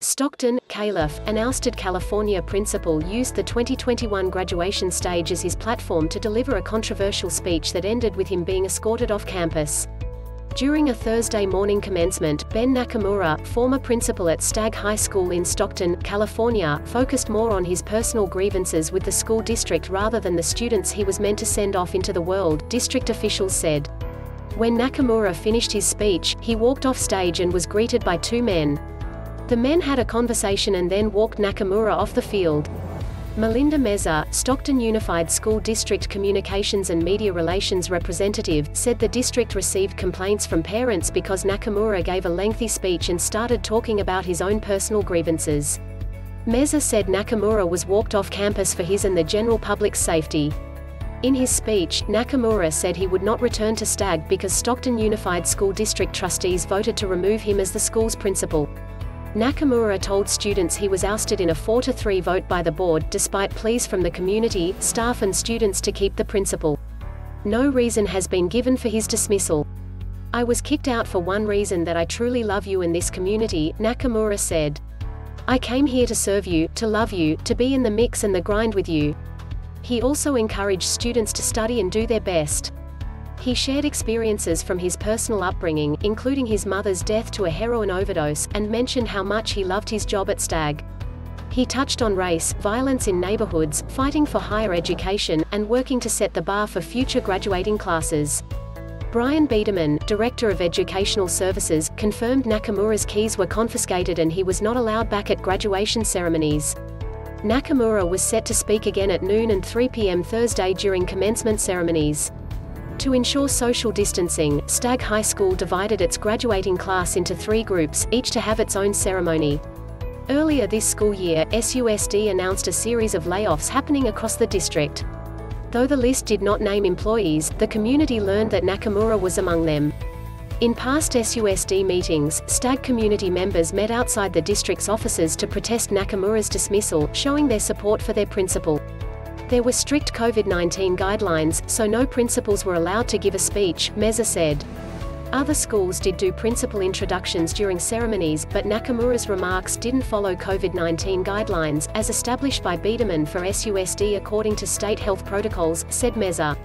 Stockton, Califf, an ousted California principal used the 2021 graduation stage as his platform to deliver a controversial speech that ended with him being escorted off campus. During a Thursday morning commencement, Ben Nakamura, former principal at Stagg High School in Stockton, California, focused more on his personal grievances with the school district rather than the students he was meant to send off into the world, district officials said. When Nakamura finished his speech, he walked off stage and was greeted by two men. The men had a conversation and then walked Nakamura off the field. Melinda Meza, Stockton Unified School District Communications and Media Relations representative, said the district received complaints from parents because Nakamura gave a lengthy speech and started talking about his own personal grievances. Meza said Nakamura was walked off campus for his and the general public's safety. In his speech, Nakamura said he would not return to Stagg because Stockton Unified School District trustees voted to remove him as the school's principal. Nakamura told students he was ousted in a 4-3 vote by the board, despite pleas from the community, staff and students to keep the principal. No reason has been given for his dismissal. "I was kicked out for one reason, that I truly love you in this community," Nakamura said. "I came here to serve you, to be in the mix and the grind with you." He also encouraged students to study and do their best. He shared experiences from his personal upbringing, including his mother's death to a heroin overdose, and mentioned how much he loved his job at Stagg. He touched on race, violence in neighborhoods, fighting for higher education, and working to set the bar for future graduating classes. Brian Biedermann, Director of Educational Services, confirmed Nakamura's keys were confiscated and he was not allowed back at graduation ceremonies. Nakamura was set to speak again at noon and 3 p.m. Thursday during commencement ceremonies. To ensure social distancing, Stagg High School divided its graduating class into three groups, each to have its own ceremony. Earlier this school year, SUSD announced a series of layoffs happening across the district. Though the list did not name employees, the community learned that Nakamura was among them. In past SUSD meetings, Stagg community members met outside the district's offices to protest Nakamura's dismissal, showing their support for their principal. There were strict COVID-19 guidelines, so no principals were allowed to give a speech, Meza said. Other schools did do principal introductions during ceremonies, but Nakamura's remarks didn't follow COVID-19 guidelines, as established by Biedermann for SUSD according to state health protocols, said Meza.